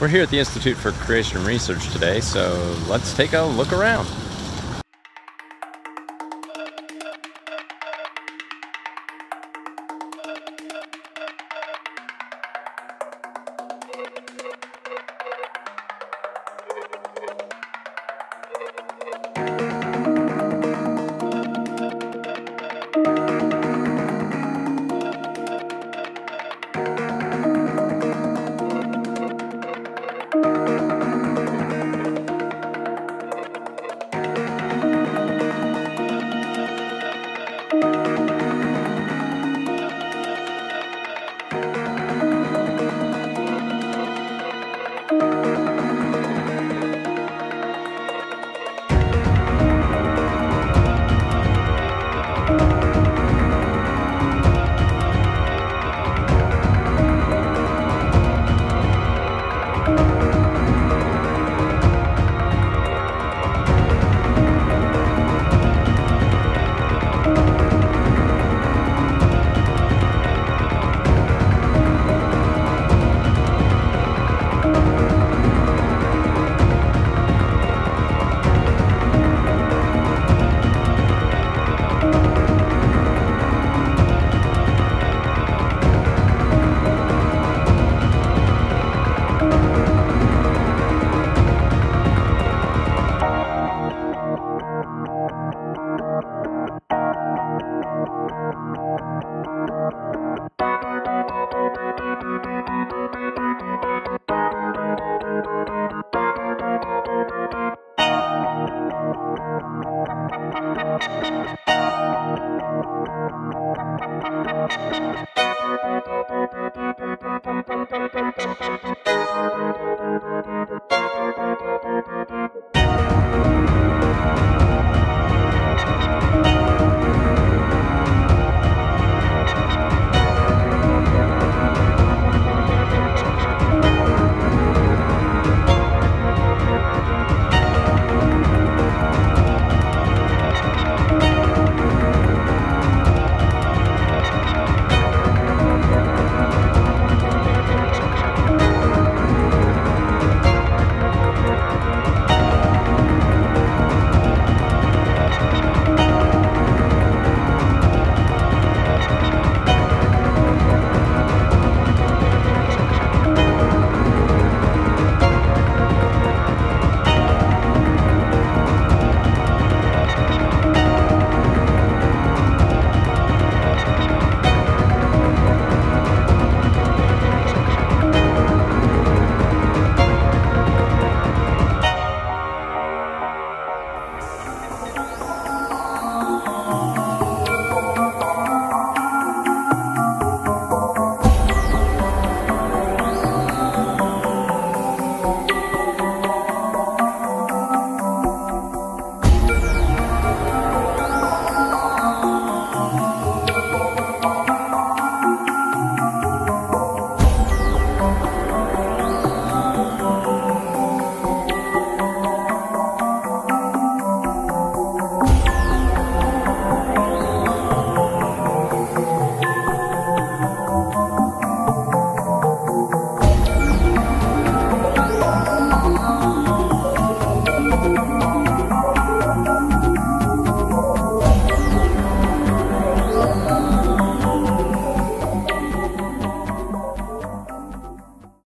We're here at the Institute for Creation Research today, so let's take a look around.